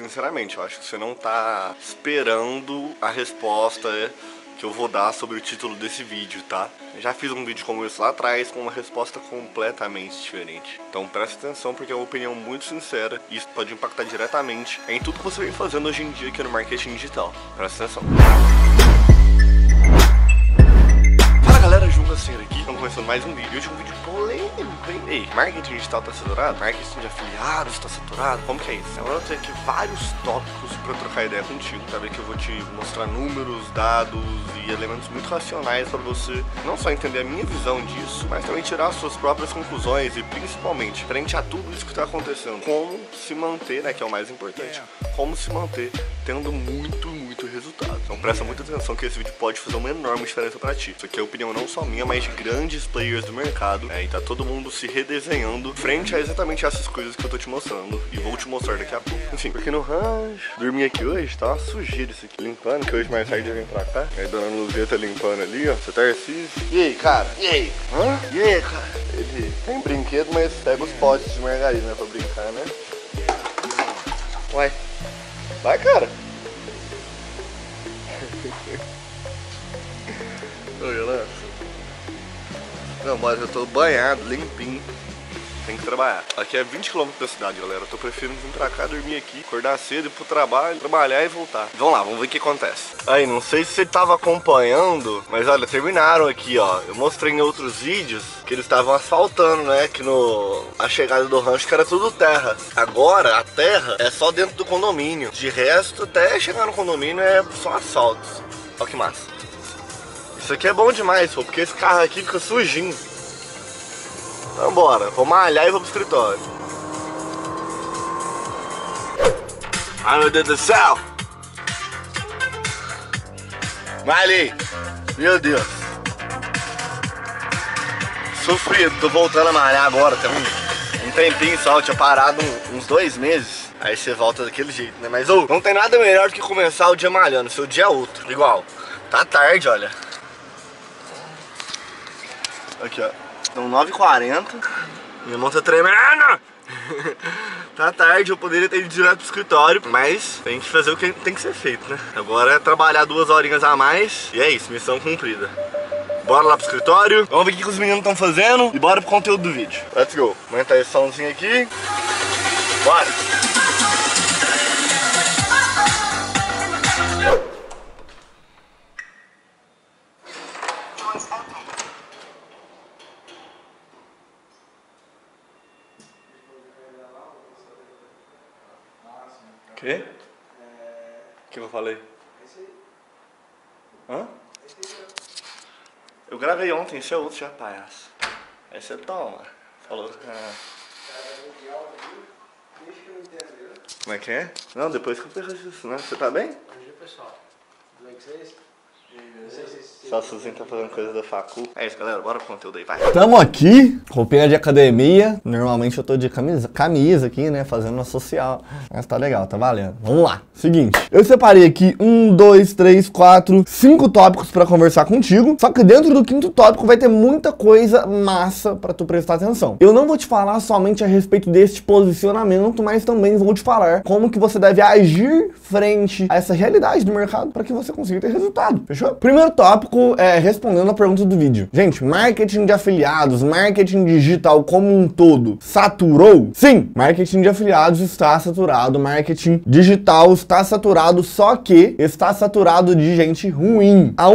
Sinceramente, eu acho que você não tá esperando a resposta que eu vou dar sobre o título desse vídeo, tá? Eu já fiz um vídeo como esse lá atrás com uma resposta completamente diferente. Então presta atenção, porque é uma opinião muito sincera e isso pode impactar diretamente em tudo que você vem fazendo hoje em dia aqui no marketing digital. Presta atenção. Fala galera, João Castanheira aqui. Estamos começando mais um vídeo. Hoje é um vídeo polêmico, hein? Ei, marketing digital tá saturado? Marketing de afiliados tá saturado? Como que é isso? Agora eu tenho aqui vários tópicos pra trocar ideia contigo, tá? Que eu vou te mostrar números, dados e elementos muito racionais pra você não só entender a minha visão disso, mas também tirar as suas próprias conclusões e principalmente, frente a tudo isso que tá acontecendo, como se manter, né? Que é o mais importante. Como se manter tendo muito resultado. Então presta muita atenção que esse vídeo pode fazer uma enorme diferença pra ti. Isso aqui é opinião não só minha, mas de grandes players do mercado, né? E tá todo mundo se redesenhando frente a exatamente essas coisas que eu tô te mostrando e vou te mostrar daqui a pouco. Enfim, porque no rancho, dormi aqui hoje, tá uma sujeira isso aqui, limpando, que hoje mais tarde eu vim pra cá. Aí dona Luzia tá limpando ali, ó, seu Tarcísio. E aí, cara? E aí? Hã? E aí, cara? Ele tem brinquedo, mas pega os potes de margarina pra brincar, né? Uai, vai, cara. Olha lá. Não, mas eu tô banhado, limpinho. Tem que trabalhar. Aqui é 20 km da cidade, galera. Eu tô preferindo vir pra cá, dormir aqui, acordar cedo, ir pro trabalho, trabalhar e voltar. Vamos lá, vamos ver o que acontece. Aí, não sei se você tava acompanhando, mas olha, terminaram aqui, ó. Eu mostrei em outros vídeos que eles estavam asfaltando, né? Que no... a chegada do rancho que era tudo terra. Agora, a terra é só dentro do condomínio. De resto, até chegar no condomínio é só asfaltos. Olha que massa. Isso aqui é bom demais, pô, porque esse carro aqui fica sujinho. Então bora, vou malhar e vou pro escritório. Ai meu Deus do céu! Malhei! Meu Deus! Sofrido, tô voltando a malhar agora, tem um tempinho só, eu tinha parado uns 2 meses. Aí você volta daquele jeito, né? Mas ô, não tem nada melhor do que começar o dia malhando, seu dia é outro. Igual, tá tarde, olha. Aqui, ó. São 9h40. Minha mão tá tremendo. Tá tarde, eu poderia ter ido direto pro escritório, mas tem que fazer o que tem que ser feito, né? Agora é trabalhar 2 horinhas a mais. E é isso, missão cumprida. Bora lá pro escritório. Vamos ver o que os meninos estão fazendo. E bora pro conteúdo do vídeo. Let's go. Aumenta esse somzinho aqui. Bora. O quê? O que eu falei? Hã? Eu gravei ontem, esse é outro já, palhaço. Aí você toma. Falou. Ah. Como é que é? Não, depois que eu perco isso, né? Você tá bem? Bom dia, pessoal. Como é que vocês? Só a Suzinha tá fazendo coisa da facu. É isso, galera, bora pro conteúdo aí, vai. Tamo aqui, roupinha de academia. Normalmente eu tô de camisa aqui, né, fazendo uma social. Mas tá legal, tá valendo. Vamos lá, seguinte. Eu separei aqui 1, 2, 3, 4, 5 tópicos pra conversar contigo. Só que dentro do 5º tópico vai ter muita coisa massa pra tu prestar atenção. Eu não vou te falar somente a respeito deste posicionamento, mas também vou te falar como que você deve agir frente a essa realidade do mercado pra que você consiga ter resultado, fechou? Primeiro tópico é respondendo a pergunta do vídeo. Gente, marketing de afiliados, marketing digital como um todo, saturou? Sim, marketing de afiliados está saturado, marketing digital está saturado, só que está saturado de gente ruim. Há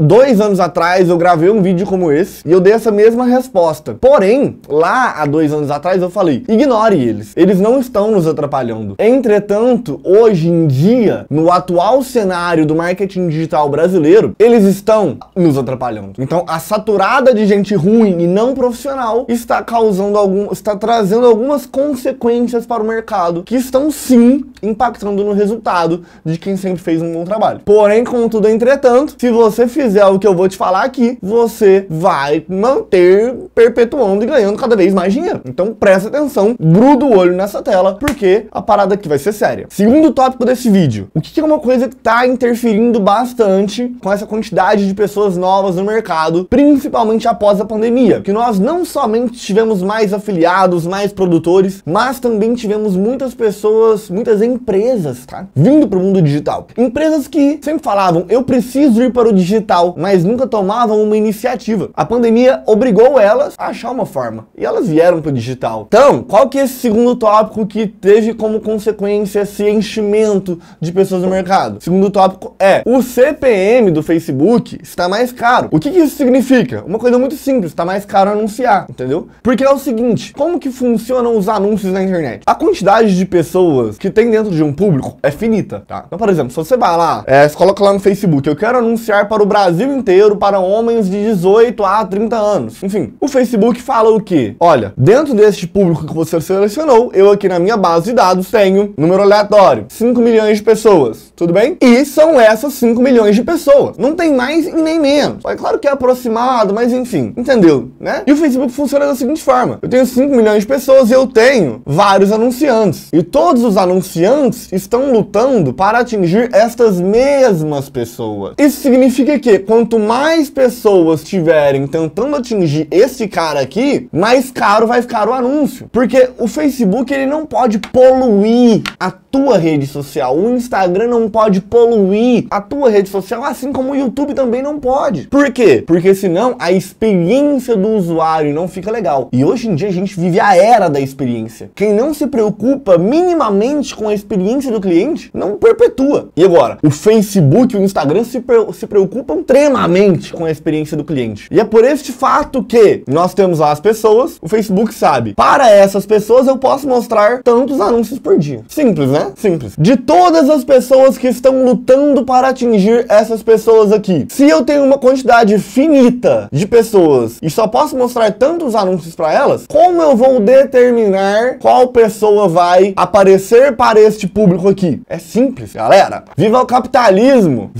2 anos atrás, eu gravei um vídeo como esse e eu dei essa mesma resposta. Porém, lá há 2 anos atrás, eu falei, ignore eles. Eles não estão nos atrapalhando. Entretanto, hoje em dia, no atual cenário do marketing digital brasileiro, eles estão nos atrapalhando. Então, a saturada de gente ruim e não profissional está causando está trazendo algumas consequências para o mercado que estão sim impactando no resultado de quem sempre fez um bom trabalho. Porém, contudo, entretanto, se você fizer o que eu vou te falar aqui, você vai manter perpetuando e ganhando cada vez mais dinheiro. Então, presta atenção, gruda o olho nessa tela, porque a parada aqui vai ser séria. Segundo tópico desse vídeo, o que é uma coisa que está interferindo bastante com essa quantidade de pessoas novas no mercado, principalmente após a pandemia, que nós não somente tivemos mais afiliados, mais produtores, mas também tivemos muitas pessoas, muitas empresas, tá? Vindo para o mundo digital. Empresas que sempre falavam, eu preciso ir para o digital, mas nunca tomavam uma iniciativa. A pandemia obrigou elas a achar uma forma. E elas vieram para o digital. Então, qual que é esse segundo tópico que teve como consequência esse enchimento de pessoas no mercado? Segundo tópico é, o CPM do Facebook está mais caro. O que que isso significa? Uma coisa muito simples, está mais caro anunciar, entendeu? Porque é o seguinte, como que funcionam os anúncios na internet? A quantidade de pessoas que tem dentro de um público é finita, tá? Então, por exemplo, se você vai lá, você coloca lá no Facebook, eu quero anunciar para o Brasil inteiro, para homens de 18 a 30 anos. Enfim, o Facebook fala o quê? Olha, dentro deste público que você selecionou, eu aqui na minha base de dados tenho, número aleatório, 5 milhões de pessoas, tudo bem? E são essas 5 milhões de pessoas. Não tem mais e nem menos. É claro que é aproximado, mas enfim, entendeu, né? E o Facebook funciona da seguinte forma, eu tenho 5 milhões de pessoas e eu tenho vários anunciantes. E todos os anunciantes estão lutando para atingir estas mesmas pessoas. Isso significa que quanto mais pessoas tiverem tentando atingir esse cara aqui, mais caro vai ficar o anúncio. Porque o Facebook, ele não pode poluir a tua rede social. O Instagram não pode poluir a tua rede social, assim como o YouTube também não pode. Por quê? Porque senão a experiência do usuário não fica legal. E hoje em dia a gente vive a era da experiência. Quem não se preocupa minimamente com a experiência do cliente, não perpetua. E agora, o Facebook e o Instagram se preocupam extremamente com a experiência do cliente. E é por este fato que nós temos lá as pessoas, o Facebook sabe, para essas pessoas eu posso mostrar tantos anúncios por dia. Simples, né? Simples. De todas as pessoas que estão lutando para atingir essas pessoas aqui, se eu tenho uma quantidade finita de pessoas e só posso mostrar tantos anúncios para elas, como eu vou determinar qual pessoa vai aparecer para este público aqui? É simples, galera. Viva o capitalismo!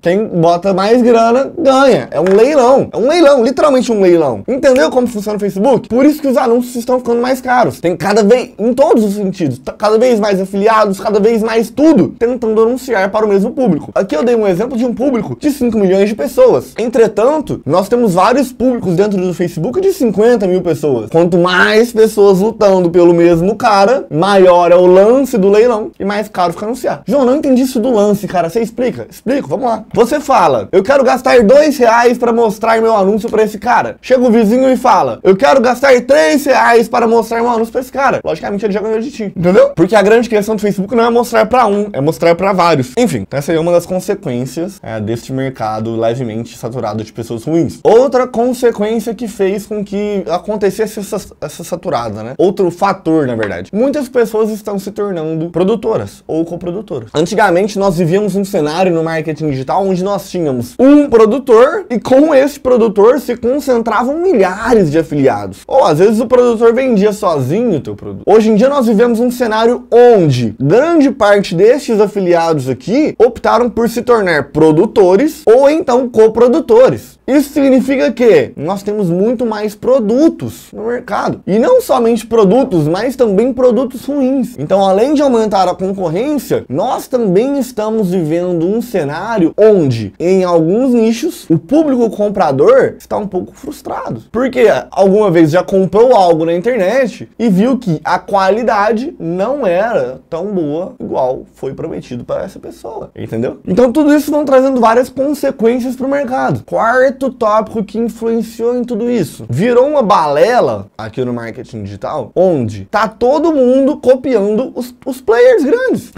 Quem bota mais grana ganha. É um leilão. É um leilão, literalmente um leilão. Entendeu como funciona o Facebook? Por isso que os anúncios estão ficando mais caros. Tem cada vez, em todos os sentidos, cada vez mais afiliados, cada vez mais tudo, tentando anunciar para o mesmo público. Aqui eu dei um exemplo de um público de 5 milhões de pessoas. Entretanto, nós temos vários públicos dentro do Facebook de 50 mil pessoas. Quanto mais pessoas lutando pelo mesmo cara, maior é o lance do leilão e mais caro fica anunciar. João, não entendi isso do lance, cara. Você explica? Explico, vamos lá. Você fala, eu quero gastar R$2 para mostrar meu anúncio para esse cara. Chega o vizinho e fala, eu quero gastar R$3 para mostrar meu anúncio para esse cara. Logicamente ele já ganhou de ti, entendeu? Porque a grande questão do Facebook não é mostrar para um, é mostrar para vários. Enfim, essa é uma das consequências deste mercado levemente saturado de pessoas ruins. Outra consequência que fez com que acontecesse essa saturada, né? Outro fator, na verdade. Muitas pessoas estão se tornando produtoras ou coprodutoras. Antigamente nós vivíamos um cenário no marketing digital onde nós tínhamos um produtor e com esse produtor se concentravam milhares de afiliados. Ou às vezes o produtor vendia sozinho o teu produto. Hoje em dia nós vivemos um cenário onde grande parte destes afiliados aqui optaram por se tornar produtores ou então coprodutores. Isso significa que nós temos muito mais produtos no mercado. E não somente produtos, mas também produtos ruins. Então, além de aumentar a concorrência, nós também estamos vivendo um cenário onde, em alguns nichos, o público comprador está um pouco frustrado. Porque alguma vez já comprou algo na internet e viu que a qualidade não era tão boa igual foi prometido para essa pessoa. Entendeu? Então tudo isso vão trazendo várias consequências para o mercado. Quarto tópico que influenciou em tudo isso. Virou uma balela aqui no marketing digital, onde tá todo mundo copiando os players grandes.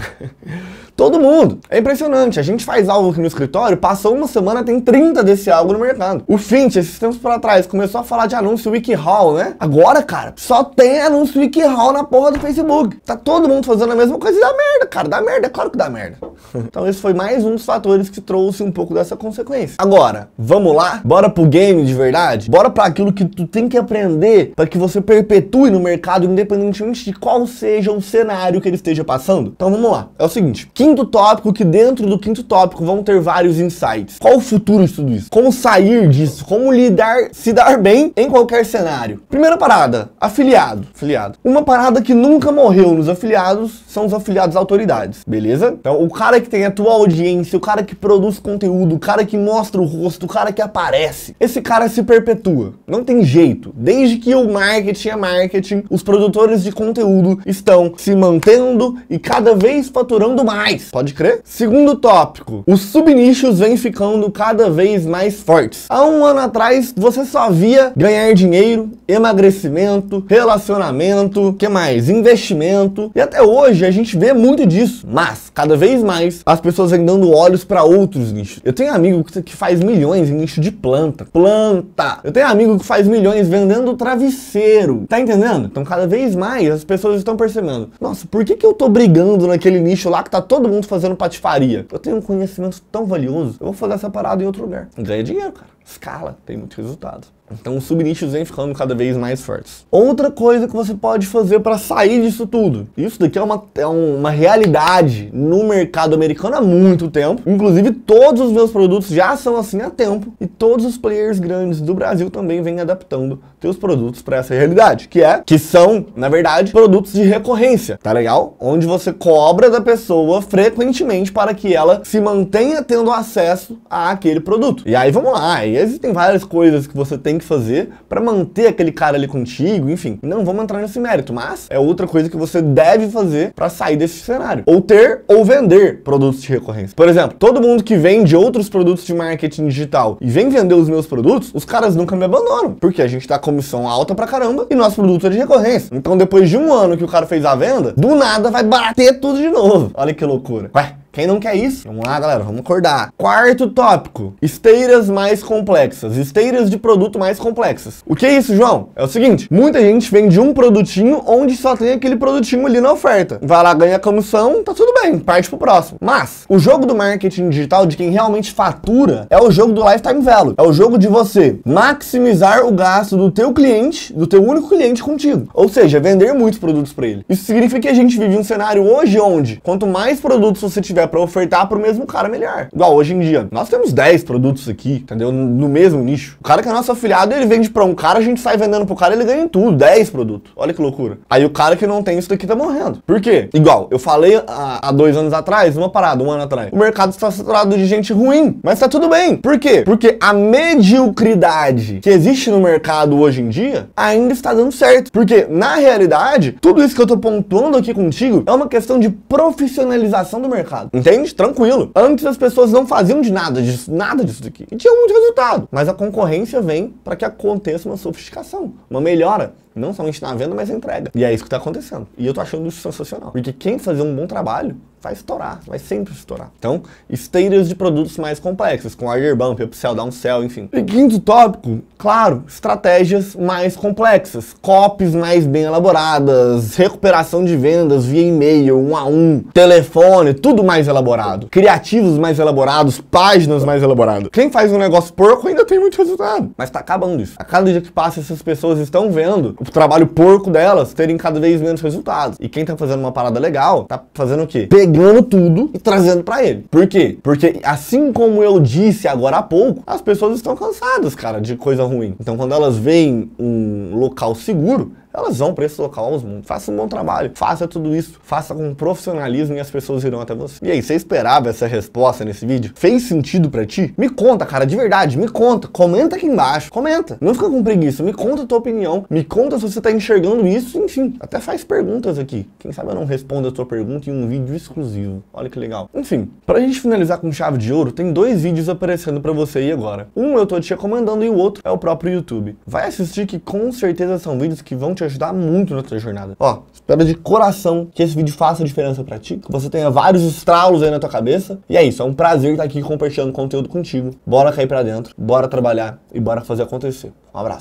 Todo mundo. É impressionante. A gente faz algo aqui no escritório, passou uma semana, tem 30 desse algo no mercado. O Finch, esses tempos para trás, começou a falar de anúncio WikiHow, né? Agora, cara, só tem anúncio WikiHow na porra do Facebook. Tá todo mundo fazendo a mesma coisa e dá merda, cara. Dá merda, é claro que dá merda. Então esse foi mais um dos fatores que trouxe um pouco dessa consequência. Agora, vamos lá? Bora pro game de verdade? Bora pra aquilo que tu tem que aprender para que você perpetue no mercado, independentemente de qual seja o cenário que ele esteja passando? Então vamos lá. É o seguinte, quinto tópico, que dentro do quinto tópico vão ter vários insights. Qual o futuro de tudo isso? Como sair disso? Como lidar, se dar bem em qualquer cenário? Primeira parada, afiliado. Uma parada que nunca morreu nos afiliados são os afiliados autoridades, beleza? Então o cara que tem a tua audiência, o cara que produz conteúdo, o cara que mostra o rosto, o cara que aparece aparece. Esse cara se perpetua. Não tem jeito. Desde que o marketing é marketing, os produtores de conteúdo estão se mantendo e cada vez faturando mais. Pode crer? Segundo tópico, os subnichos vêm ficando cada vez mais fortes. Há um ano atrás, você só via ganhar dinheiro, emagrecimento, relacionamento, que mais? Investimento. E até hoje a gente vê muito disso. Mas, cada vez mais, as pessoas vêm dando olhos para outros nichos. Eu tenho amigo que faz milhões em nicho de planta. Planta! Eu tenho amigo que faz milhões vendendo travesseiro. Tá entendendo? Então, cada vez mais, as pessoas estão percebendo. Nossa, por que eu tô brigando naquele nicho lá que tá todo mundo fazendo patifaria? Eu tenho um conhecimento tão valioso. Eu vou fazer essa parada em outro lugar. Ganha dinheiro, cara. Escala, tem muito resultado. Então os subnichos vêm ficando cada vez mais fortes. Outra coisa que você pode fazer para sair disso tudo. Isso daqui é uma realidade no mercado americano há muito tempo. Inclusive todos os meus produtos já são assim há tempo. E todos os players grandes do Brasil também vêm adaptando seus produtos para essa realidade. Que são, na verdade, produtos de recorrência. Tá legal? Onde você cobra da pessoa frequentemente para que ela se mantenha tendo acesso àquele produto. E aí vamos lá. E existem várias coisas que você tem que fazer para manter aquele cara ali contigo, enfim, não vamos entrar nesse mérito, mas é outra coisa que você deve fazer para sair desse cenário, ou ter ou vender produtos de recorrência. Por exemplo, todo mundo que vende outros produtos de marketing digital e vem vender os meus produtos, os caras nunca me abandonam, porque a gente dá comissão alta pra caramba e nosso produto é de recorrência. Então depois de um ano que o cara fez a venda, do nada vai bater tudo de novo. Olha que loucura. Ué? Quem não quer isso? Vamos lá, galera, vamos acordar. Quarto tópico, esteiras mais complexas, esteiras de produto mais complexas. O que é isso, João? É o seguinte, muita gente vende um produtinho onde só tem aquele produtinho ali na oferta. Vai lá, ganha a comissão, tá tudo bem, parte pro próximo. Mas, o jogo do marketing digital, de quem realmente fatura, é o jogo do lifetime value. É o jogo de você maximizar o gasto do teu cliente, do teu único cliente contigo. Ou seja, vender muitos produtos pra ele. Isso significa que a gente vive um cenário hoje onde, quanto mais produtos você tiver para ofertar para o mesmo cara, melhor. Igual hoje em dia, nós temos 10 produtos aqui, entendeu? No mesmo nicho. O cara que é nosso afiliado, ele vende para um cara, a gente sai vendendo pro cara, ele ganha em tudo, 10 produtos. Olha que loucura. Aí o cara que não tem isso daqui tá morrendo. Por quê? Igual, eu falei há 2 anos atrás, um ano atrás, o mercado está saturado de gente ruim, mas tá tudo bem. Por quê? Porque a mediocridade que existe no mercado hoje em dia ainda está dando certo. Porque, na realidade, tudo isso que eu tô pontuando aqui contigo é uma questão de profissionalização do mercado. Entende? Tranquilo. Antes as pessoas não faziam de nada disso daqui. E tinha muito resultado. Mas a concorrência vem para que aconteça uma sofisticação, uma melhora. Não somente na venda, mas na entrega. E é isso que tá acontecendo. E eu tô achando isso sensacional. Porque quem fazer um bom trabalho vai estourar, vai sempre estourar. Então, esteiras de produtos mais complexos, com Agerbump, Upsell, Downsell, enfim. E quinto tópico, claro, estratégias mais complexas, copies mais bem elaboradas, recuperação de vendas via e-mail, 1 a 1, telefone, tudo mais elaborado. Criativos mais elaborados, páginas mais elaboradas. Quem faz um negócio porco ainda tem muito resultado. Mas tá acabando isso. A cada dia que passa, essas pessoas estão vendo o trabalho porco delas terem cada vez menos resultados. E quem tá fazendo uma parada legal, tá fazendo o quê? Pegando tudo e trazendo pra ele. Por quê? Porque assim como eu disse agora há pouco, as pessoas estão cansadas, cara, de coisa ruim. Então quando elas veem um local seguro, elas vão para esse local, faça um bom trabalho, faça tudo isso, faça com profissionalismo e as pessoas irão até você. E aí, você esperava essa resposta nesse vídeo? Fez sentido para ti? Me conta, cara, de verdade, me conta, comenta aqui embaixo, comenta. Não fica com preguiça, me conta a tua opinião, me conta se você tá enxergando isso, enfim, até faz perguntas aqui. Quem sabe eu não respondo a tua pergunta em um vídeo exclusivo, olha que legal. Enfim, pra gente finalizar com chave de ouro, tem 2 vídeos aparecendo para você aí agora. Um eu tô te recomendando e o outro é o próprio YouTube. Vai assistir que com certeza são vídeos que vão te ajudar muito na tua jornada. Ó, espero de coração que esse vídeo faça diferença pra ti, que você tenha vários estralos aí na tua cabeça. E é isso, é um prazer estar aqui compartilhando conteúdo contigo. Bora cair pra dentro, bora trabalhar e bora fazer acontecer. Um abraço.